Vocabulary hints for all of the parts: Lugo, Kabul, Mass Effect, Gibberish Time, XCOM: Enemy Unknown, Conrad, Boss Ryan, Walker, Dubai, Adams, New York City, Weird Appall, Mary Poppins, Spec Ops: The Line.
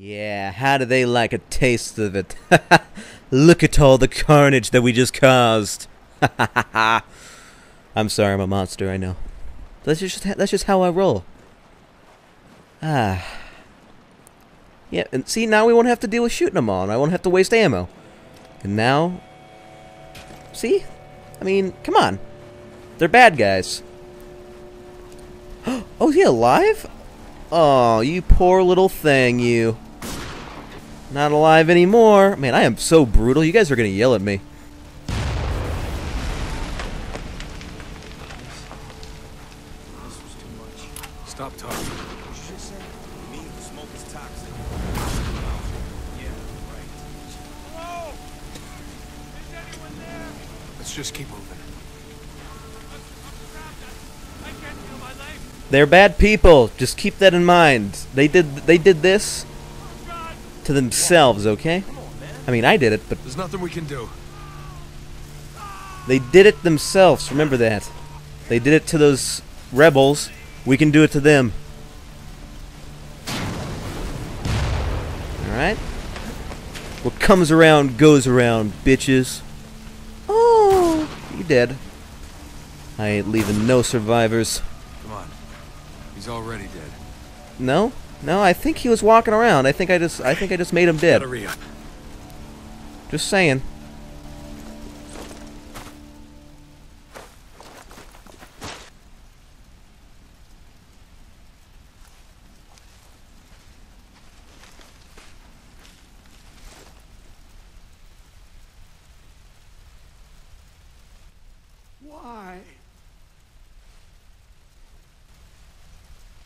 Yeah, how do they like a taste of it? Look at all the carnage that we just caused. I'm sorry, I'm a monster, I know. That's just how I roll. Ah. Yeah, and see, now we won't have to deal with shooting them all, and I won't have to waste ammo. And now... see? I mean, come on. They're bad guys. Oh, is he alive? Oh, you poor little thing, you. Not alive anymore. Man, I am so brutal. You guys are gonna yell at me. They're bad people. Just keep that in mind. They did this to themselves, okay? I mean, I did it, but there's nothing we can do. They did it themselves. Remember that. They did it to those rebels. We can do it to them. All right. What comes around goes around, bitches. Oh, you dead. I ain't leaving no survivors. He's already dead. No? No, I think he was walking around. I think I just made him dead. Just saying.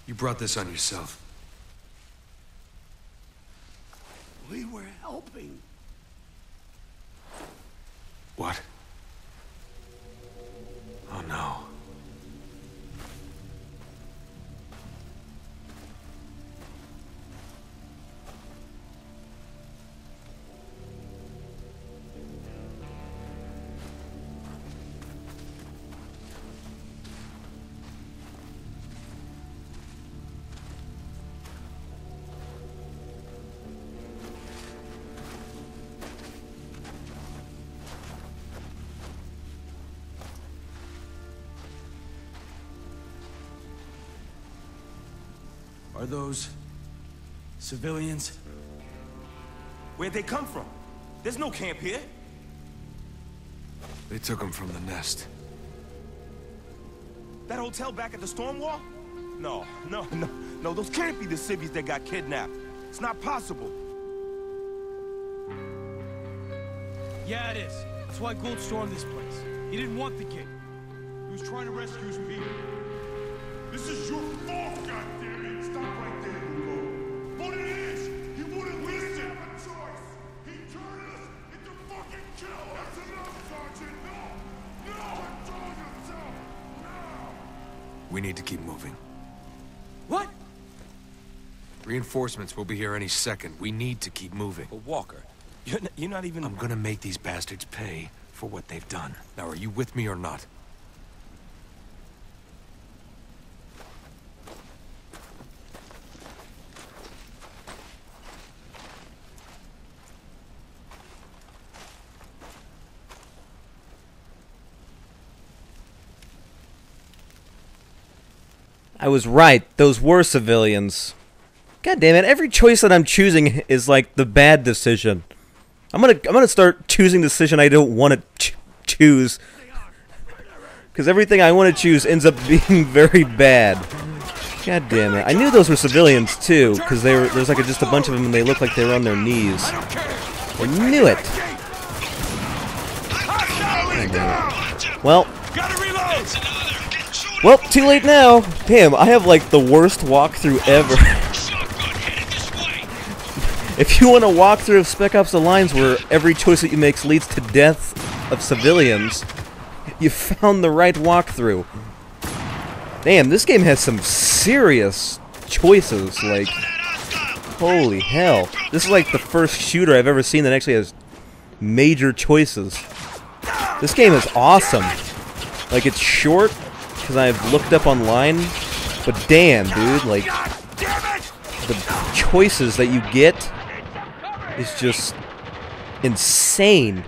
You brought this on yourself. We were helping. What? Oh no. Are those civilians? Where'd they come from? There's no camp here. They took them from the nest. That hotel back at the storm wall? No, no, no, no, those can't be the civvies that got kidnapped. It's not possible. Yeah, it is. That's why Gould stormed this place. He didn't want the kid. He was trying to rescue his people. This is your fault, goddammit! Stop right there, Lugo. But it is! He wouldn't listen! A choice! He turned us into fucking killers! That's enough, Sergeant! No! No! Control yourself! Now! We need to keep moving. What? Reinforcements will be here any second. We need to keep moving. But Walker, you're not even... I'm gonna make these bastards pay for what they've done. Now, are you with me or not? I was right. Those were civilians. God damn it! Every choice that I'm choosing is like the bad decision. I'm gonna start choosing the decision I don't want to choose, because everything I want to choose ends up being very bad. God damn it! I knew those were civilians too, because there's like just a bunch of them and they look like they were on their knees. I knew it. Well. Well, too late now! Damn, I have like the worst walkthrough ever. If you want a walkthrough of Spec Ops: The Line where every choice that you make leads to death of civilians, you found the right walkthrough. Damn, this game has some serious choices, like... holy hell. This is like the first shooter I've ever seen that actually has major choices. This game is awesome. Like, it's short, because I've looked up online, but damn, dude, like, the choices that you get is just insane.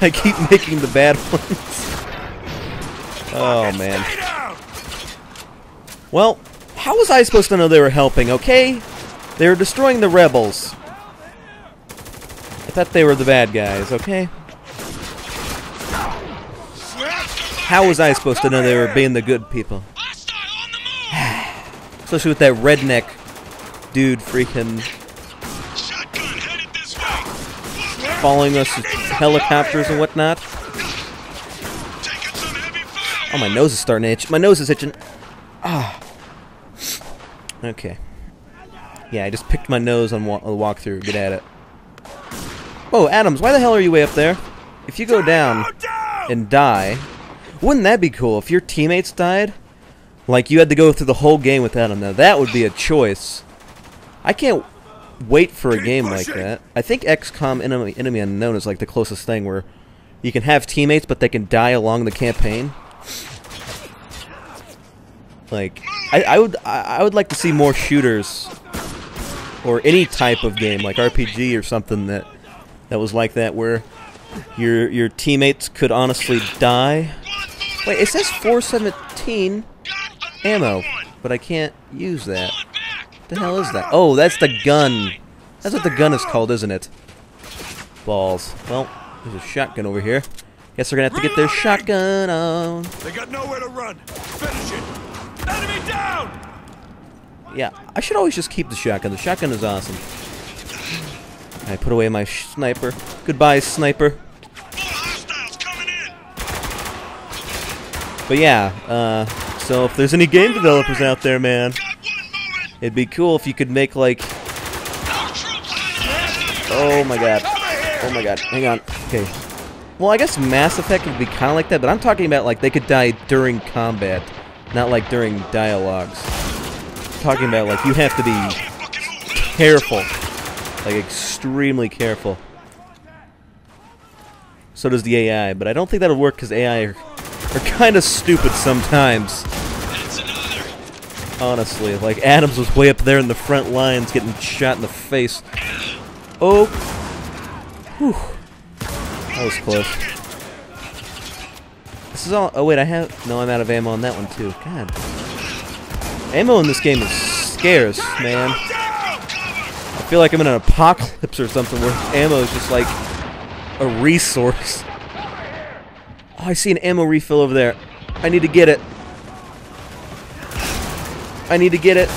I keep making the bad ones. Oh, man. Well, how was I supposed to know they were helping, okay? They were destroying the rebels. I thought they were the bad guys, okay? How was I supposed to know they were being the good people? Especially with that redneck dude freaking following us with helicopters and whatnot. Oh, my nose is starting to itch. My nose is itching. Ah. Okay. Yeah, I just picked my nose on the walkthrough. Get at it. Oh, Adams, why the hell are you way up there? If you go down and die, wouldn't that be cool if your teammates died? Like, you had to go through the whole game without them. Now, that would be a choice. I can't wait for a game like that. I think XCOM: Enemy Unknown is, like, the closest thing where you can have teammates, but they can die along the campaign. Like, I would like to see more shooters or any type of game, like RPG or something that was like that, where your teammates could honestly die. Wait, it says 417 ammo, but I can't use that. What the hell is that? Oh, that's the gun. That's what the gun is called, isn't it? Balls. Well, there's a shotgun over here. Guess they're gonna have to get their shotgun on. They got nowhere to run. Finish it. Enemy down. Yeah, I should always just keep the shotgun. The shotgun is awesome. I put away my sniper. Goodbye, sniper. But yeah, so if there's any game developers out there, man, it'd be cool if you could make, like... Oh my god. Oh my god. Hang on. Okay. Well, I guess Mass Effect would be kind of like that, but I'm talking about, like, they could die during combat, not, like, during dialogues. I'm talking about, like, you have to be careful. Like, extremely careful. So does the AI, but I don't think that'll work because AI are kind of stupid sometimes. Honestly, like, Adams was way up there in the front lines getting shot in the face. Oh! Whew. That was close. This is all... Oh, wait, I have... No, I'm out of ammo on that one, too. God. Ammo in this game is scarce, man. I feel like I'm in an apocalypse or something where ammo is just like a resource. Oh, I see an ammo refill over there. I need to get it. I need to get it.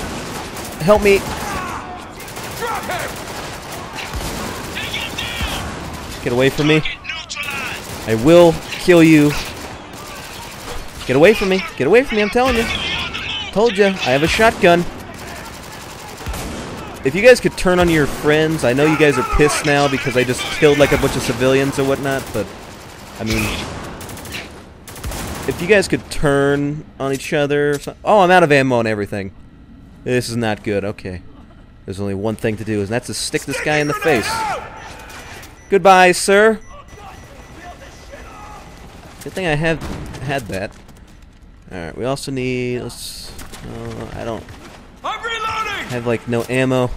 Help me. Get away from me. I will kill you. Get away from me. Get away from me, I'm telling you. Told you, I have a shotgun. If you guys could turn on your friends, I know you guys are pissed now because I just killed like a bunch of civilians or whatnot, but, I mean, if you guys could turn on each other... Oh, I'm out of ammo and everything. This is not good, okay. There's only one thing to do, and that's to stick this guy in the face. Goodbye, sir. Good thing I have had that. Alright, we also need... Let's, I don't... I have, like, no ammo.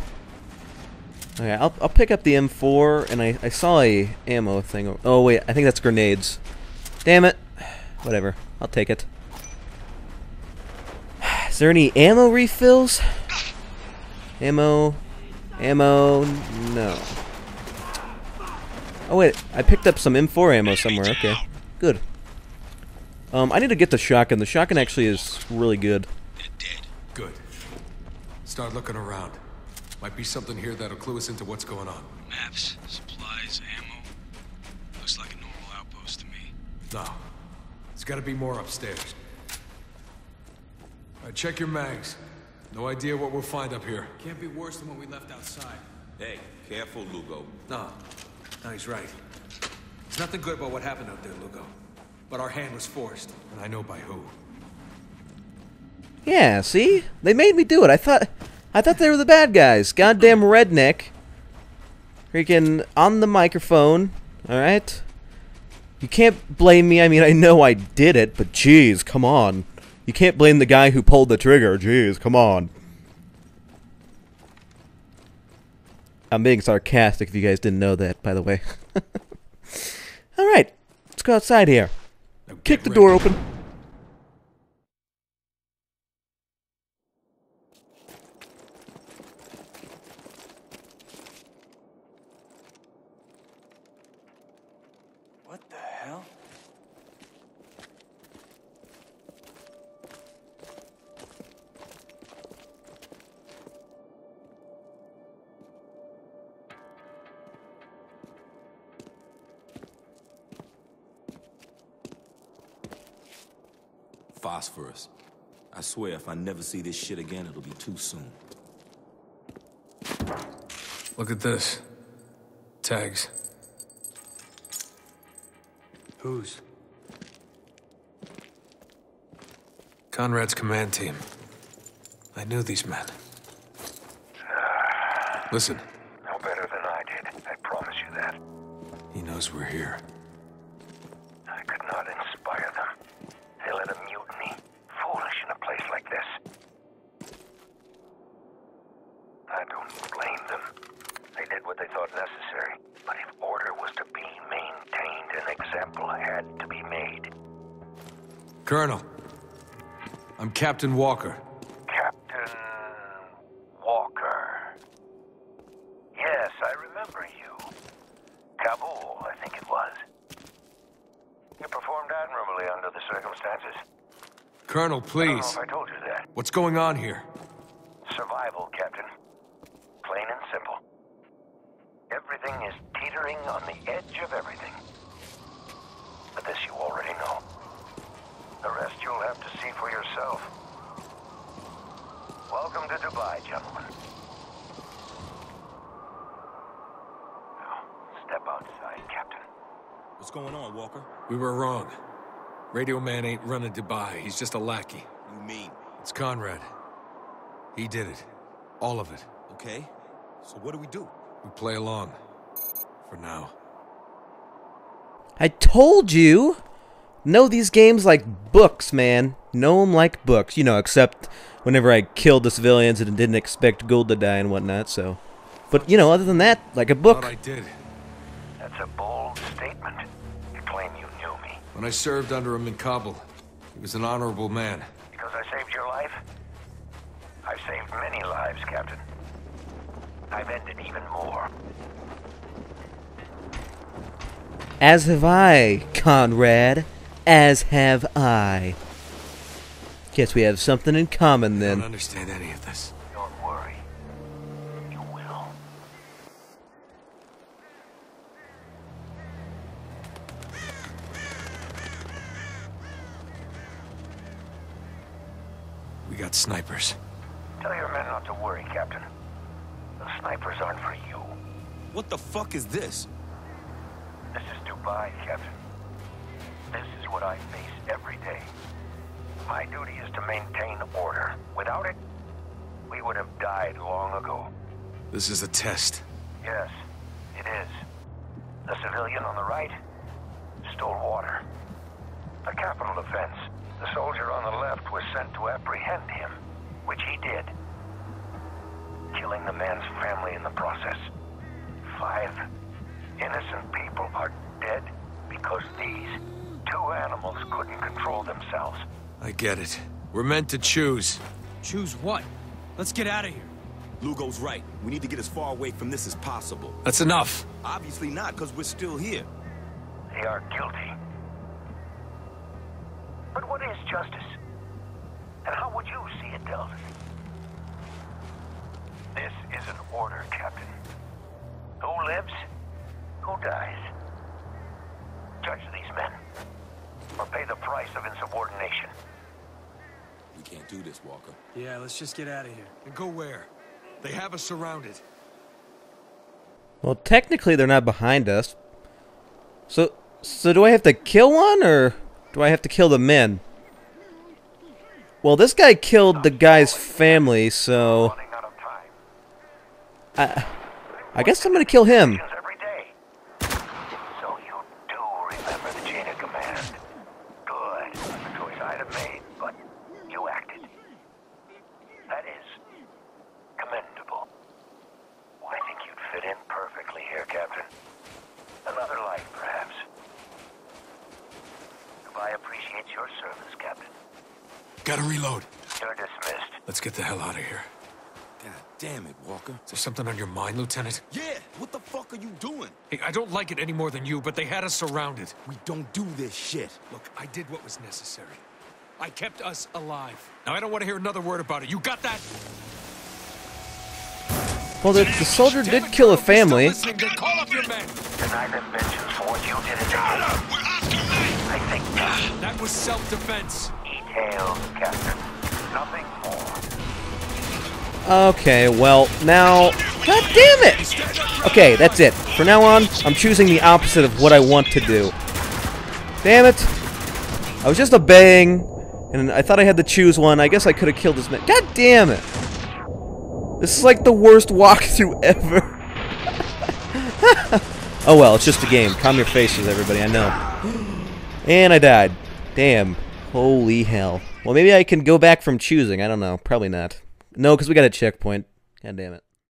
Okay, I'll pick up the M4, and I saw a ammo thing. Oh, wait, I think that's grenades. Damn it. Whatever. I'll take it. Is there any ammo refills? Ammo. Ammo. No. Oh, wait, I picked up some M4 ammo somewhere. Okay, good. I need to get the shotgun. The shotgun actually is really good. Good. Start looking around. Might be something here that'll clue us into what's going on. Maps, supplies, ammo. Looks like a normal outpost to me. No. It's gotta be more upstairs. Alright, check your mags. No idea what we'll find up here. Can't be worse than what we left outside. Hey, careful, Lugo. No, he's right. There's nothing good about what happened out there, Lugo. But our hand was forced, and I know by who. Yeah, see? They made me do it. I thought they were the bad guys. Goddamn redneck. Freaking on the microphone. Alright? You can't blame me. I mean, I know I did it, but jeez, come on. You can't blame the guy who pulled the trigger. Jeez, come on. I'm being sarcastic if you guys didn't know that, by the way. Alright, let's go outside here. Kick the door open. What the hell? Phosphorus. I swear, if I never see this shit again, it'll be too soon. Look at this. Tags. Whose? Conrad's command team. I knew these men. Listen. No better than I did, I promise you that. He knows we're here. I could not inspire them. They'll let a mutiny. Foolish in a place like this. I don't blame them. They did what they thought necessary. But if order was to be maintained, an example had to be made. Colonel, I'm Captain Walker. Captain Walker. Yes, I remember you. Kabul, I think it was. You performed admirably under the circumstances. Colonel, please. I don't know if I told you that. What's going on here? Survival, Captain. Plain and simple. Everything is teetering on the edge of everything. But this you already know. The rest you'll have to see for yourself. Welcome to Dubai, gentlemen. Now, step outside, Captain. What's going on, Walker? We were wrong. Radio Man ain't running Dubai. He's just a lackey. You mean? It's Conrad. He did it. All of it. Okay. So what do we do? We play along. For now. I told you! Know these games like books, man. Know them like books. You know, except whenever I killed the civilians and didn't expect Gould to die and whatnot, so... But, you know, other than that, like a book. I did. That's a bold statement. You claim you knew me. When I served under him in Kabul, he was an honorable man. Because I saved your life? I've saved many lives, Captain. I've ended even more. As have I, Conrad. As have I. Guess we have something in common then. I don't understand any of this. Don't worry. You will. We got snipers. Tell your men not to worry, Captain. The snipers aren't for you. What the fuck is this? This is Dubai, Captain. This is what I face every day. My duty is to maintain order. Without it, we would have died long ago. This is a test. Yes, it is. The civilian on the right stole water. A capital offense. The soldier on the left was sent to apprehend him, which he did. Killing the man's family in the process. 5 innocent people are dead because these 2 animals couldn't control themselves. I get it. We're meant to choose. Choose what? Let's get out of here. Lugo's right. We need to get as far away from this as possible. That's enough. Obviously not, because we're still here. They are guilty. But what is justice? And how would you see it dealt? This is an order, Captain. Who lives? Who dies? Judge these men, or pay the price of insubordination. We can't do this, Walker. Yeah, let's just get out of here. And go where? They have us surrounded. Well, technically they're not behind us. So do I have to kill one, or do I have to kill the men? Well, this guy killed the guy's family, so... I guess I'm gonna kill him. Every day. So you do remember the chain of command. Good. The choice I'd have made, but you acted. That is commendable. Well, I think you'd fit in. your service, Captain. Gotta reload. You're dismissed. Let's get the hell out of here. God damn it, Walker. Is there something on your mind, Lieutenant? Yeah! What the fuck are you doing? Hey, I don't like it any more than you, but they had us surrounded. We don't do this shit. Look, I did what was necessary. I kept us alive. Now, I don't want to hear another word about it. You got that? Well, the soldier did kill a family. That was self-defense. Details, Captain. Nothing more. Okay, well, now... God damn it! Okay, that's it. From now on, I'm choosing the opposite of what I want to do. Damn it! I was just obeying, and I thought I had to choose one. I guess I could have killed this man. God damn it! This is like the worst walkthrough ever. Oh well, it's just a game. Calm your faces, everybody, I know. And I died. Damn. Holy hell. Well, maybe I can go back from choosing. I don't know. Probably not. No, because we got a checkpoint. God damn it.